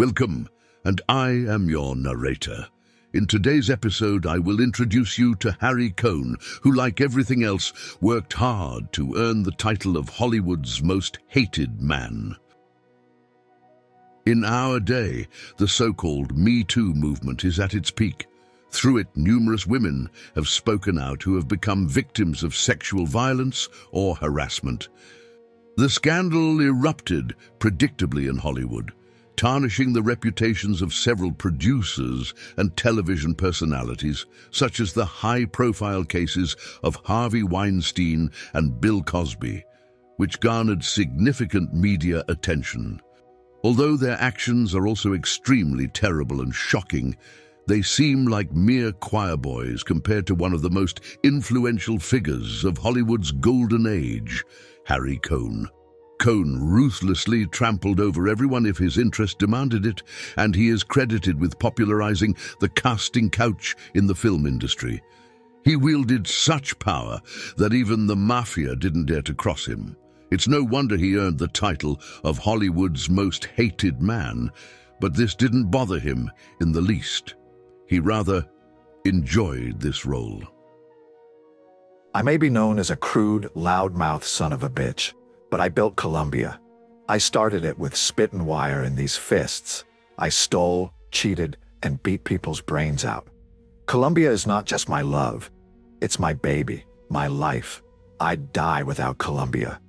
Welcome, and I am your narrator. In today's episode, I will introduce you to Harry Cohn, who, like everything else, worked hard to earn the title of Hollywood's most hated man. In our day, the so-called Me Too movement is at its peak. Through it, numerous women have spoken out who have become victims of sexual violence or harassment. The scandal erupted, predictably, in Hollywood, tarnishing the reputations of several producers and television personalities, such as the high-profile cases of Harvey Weinstein and Bill Cosby, which garnered significant media attention. Although their actions are also extremely terrible and shocking, they seem like mere choirboys compared to one of the most influential figures of Hollywood's golden age, Harry Cohn. Cohn ruthlessly trampled over everyone if his interest demanded it, and he is credited with popularizing the casting couch in the film industry. He wielded such power that even the mafia didn't dare to cross him. It's no wonder he earned the title of Hollywood's most hated man, but this didn't bother him in the least. He rather enjoyed this role. I may be known as a crude, loudmouth son of a bitch, but I built Columbia. I started it with spit and wire in these fists. I stole, cheated, and beat people's brains out. Columbia is not just my love. It's my baby, my life. I'd die without Columbia.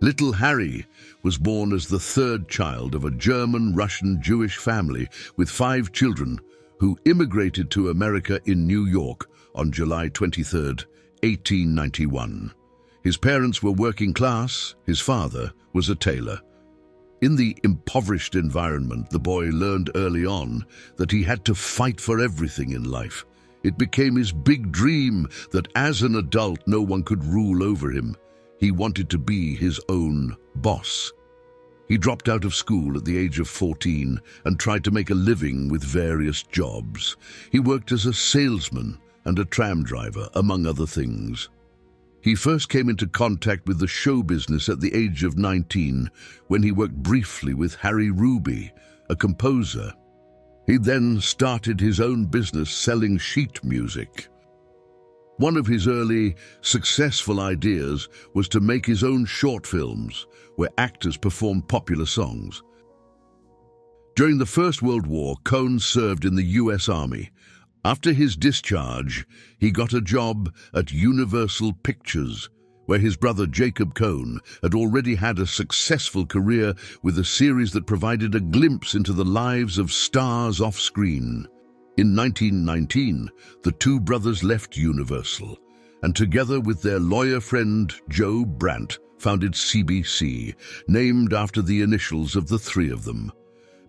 Little Harry was born as the third child of a German-Russian Jewish family with 5 children who immigrated to America in New York on July 23, 1891. His parents were working class. His father was a tailor. In the impoverished environment, the boy learned early on that he had to fight for everything in life. It became his big dream that as an adult, no one could rule over him. He wanted to be his own boss. He dropped out of school at the age of 14 and tried to make a living with various jobs. He worked as a salesman and a tram driver, among other things. He first came into contact with the show business at the age of 19, when he worked briefly with Harry Ruby, a composer. He then started his own business selling sheet music. One of his early, successful ideas was to make his own short films, where actors performed popular songs. During the First World War, Cohn served in the U.S. Army. After his discharge, he got a job at Universal Pictures, where his brother Jacob Cohn had already had a successful career with a series that provided a glimpse into the lives of stars off-screen. In 1919, the two brothers left Universal, and together with their lawyer friend Joe Brandt, founded CBC, named after the initials of the three of them.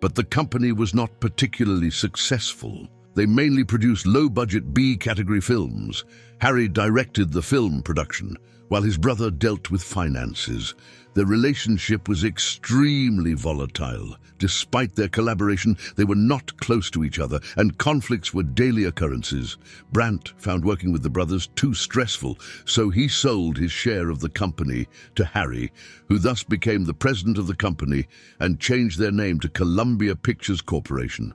But the company was not particularly successful. They mainly produced low-budget B-category films. Harry directed the film production, while his brother dealt with finances. Their relationship was extremely volatile. Despite their collaboration, they were not close to each other, and conflicts were daily occurrences. Brandt found working with the brothers too stressful, so he sold his share of the company to Harry, who thus became the president of the company and changed their name to Columbia Pictures Corporation.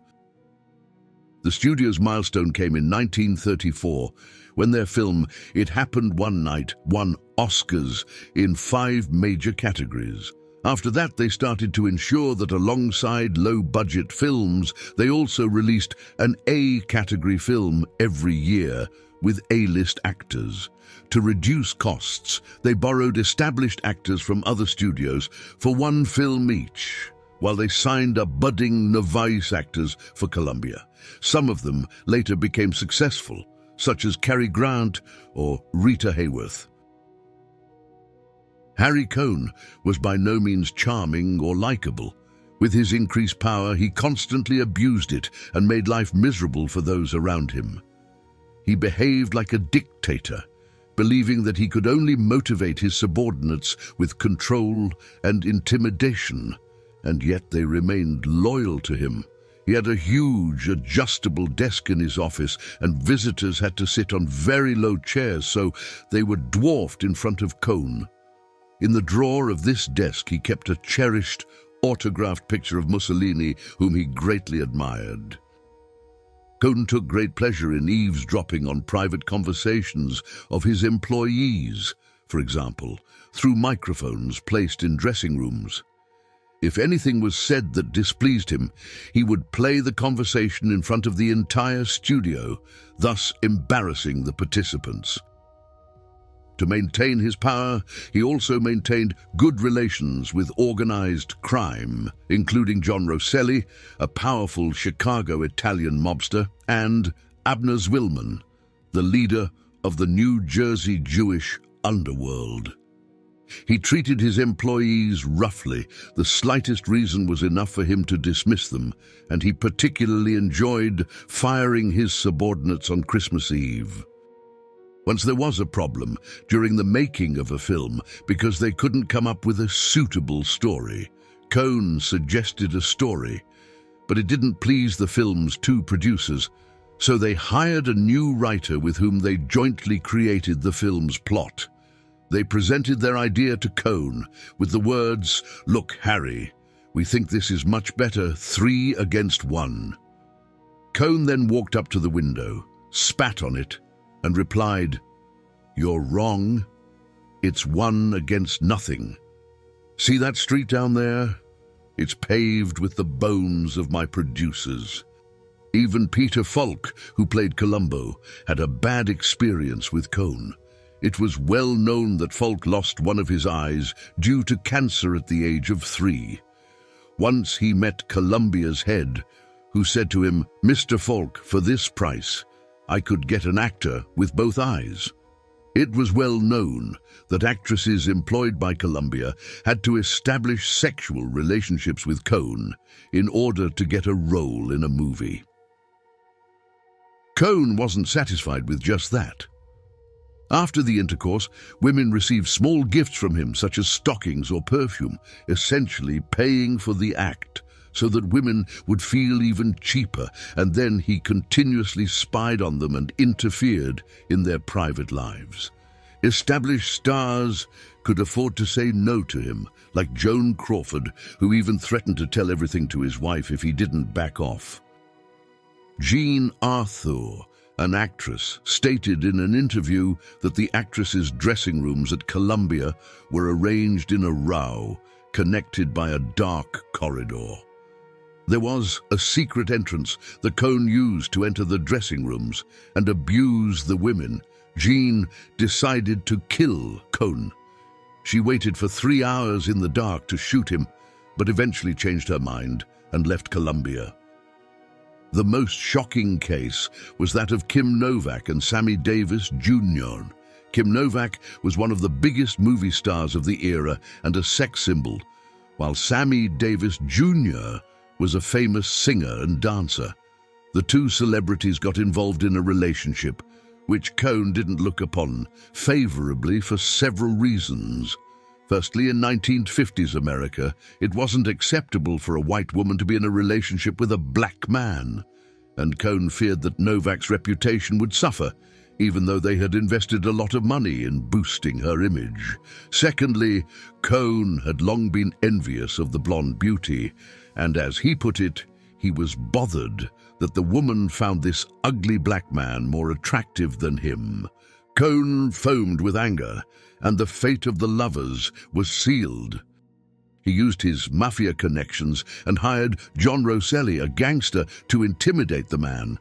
The studio's milestone came in 1934, when their film It Happened One Night won Oscars in 5 major categories. After that, they started to ensure that alongside low-budget films, they also released an A-category film every year with A-list actors. To reduce costs, they borrowed established actors from other studios for 1 film each, while they signed up budding novice actors for Columbia. Some of them later became successful, such as Cary Grant or Rita Hayworth. Harry Cohn was by no means charming or likable. With his increased power, he constantly abused it and made life miserable for those around him. He behaved like a dictator, believing that he could only motivate his subordinates with control and intimidation, and yet they remained loyal to him. He had a huge, adjustable desk in his office, and visitors had to sit on very low chairs, so they were dwarfed in front of Cohn. In the drawer of this desk, he kept a cherished autographed picture of Mussolini, whom he greatly admired. Cohn took great pleasure in eavesdropping on private conversations of his employees, for example, through microphones placed in dressing rooms. If anything was said that displeased him, he would play the conversation in front of the entire studio, thus embarrassing the participants. To maintain his power, he also maintained good relations with organized crime, including John Roselli, a powerful Chicago Italian mobster, and Abner Zwillman, the leader of the New Jersey Jewish underworld. He treated his employees roughly. The slightest reason was enough for him to dismiss them, and he particularly enjoyed firing his subordinates on Christmas Eve. Once there was a problem during the making of a film because they couldn't come up with a suitable story. Cohn suggested a story, but it didn't please the film's two producers, so they hired a new writer with whom they jointly created the film's plot. They presented their idea to Cohn with the words, "Look, Harry, we think this is much better 3 against 1. Cohn then walked up to the window, spat on it, and replied, "You're wrong. It's 1 against nothing. See that street down there? It's paved with the bones of my producers." Even Peter Falk, who played Columbo, had a bad experience with Cohn. It was well known that Falk lost one of his eyes due to cancer at the age of 3. Once he met Columbia's head, who said to him, "Mr. Falk, for this price, I could get an actor with both eyes." It was well known that actresses employed by Columbia had to establish sexual relationships with Cohn in order to get a role in a movie. Cohn wasn't satisfied with just that. After the intercourse, women received small gifts from him, such as stockings or perfume, essentially paying for the act, so that women would feel even cheaper, and then he continuously spied on them and interfered in their private lives. Established stars could afford to say no to him, like Joan Crawford, who even threatened to tell everything to his wife if he didn't back off. Jean Arthur, an actress, stated in an interview that the actress's dressing rooms at Columbia were arranged in a row, connected by a dark corridor. There was a secret entrance that Cohn used to enter the dressing rooms and abuse the women. Jean decided to kill Cohn. She waited for 3 hours in the dark to shoot him, but eventually changed her mind and left Columbia. The most shocking case was that of Kim Novak and Sammy Davis Jr. Kim Novak was one of the biggest movie stars of the era and a sex symbol, while Sammy Davis Jr. was a famous singer and dancer. The two celebrities got involved in a relationship, which Cohn didn't look upon favorably for several reasons. Firstly, in 1950s America, it wasn't acceptable for a white woman to be in a relationship with a black man, and Cohn feared that Novak's reputation would suffer, even though they had invested a lot of money in boosting her image. Secondly, Cohn had long been envious of the blonde beauty, and as he put it, he was bothered that the woman found this ugly black man more attractive than him. Cohn foamed with anger, and the fate of the lovers was sealed. He used his mafia connections and hired John Roselli, a gangster, to intimidate the man.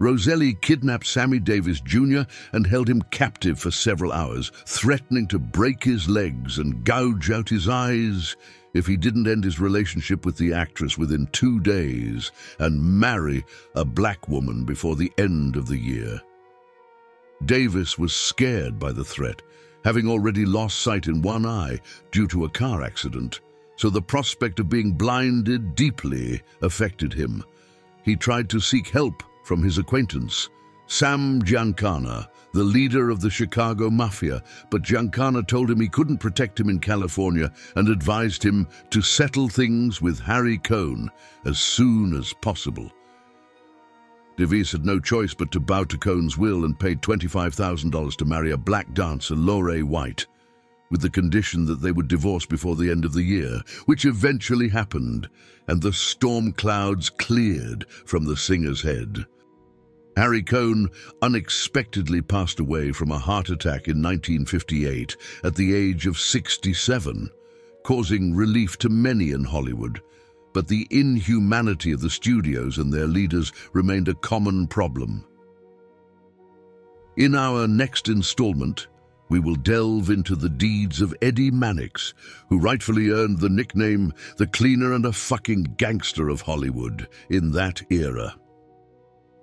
Roselli kidnapped Sammy Davis Jr. and held him captive for several hours, threatening to break his legs and gouge out his eyes if he didn't end his relationship with the actress within 2 days and marry a black woman before the end of the year. Davis was scared by the threat, having already lost sight in one eye due to a car accident, so the prospect of being blinded deeply affected him. He tried to seek help from his acquaintance, Sam Giancana, the leader of the Chicago Mafia, but Giancana told him he couldn't protect him in California and advised him to settle things with Harry Cohn as soon as possible. DeVise had no choice but to bow to Cohn's will and paid $25,000 to marry a black dancer, Lora White. with the condition that they would divorce before the end of the year, which eventually happened, and the storm clouds cleared from the singer's head. Harry Cohn unexpectedly passed away from a heart attack in 1958 at the age of 67, causing relief to many in Hollywood, but the inhumanity of the studios and their leaders remained a common problem. In our next installment, we will delve into the deeds of Eddie Mannix, who rightfully earned the nickname the cleaner and a fucking gangster of Hollywood in that era.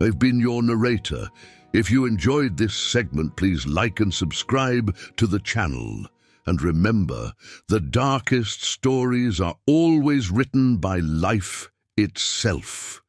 I've been your narrator. If you enjoyed this segment, please like and subscribe to the channel. And remember, the darkest stories are always written by life itself.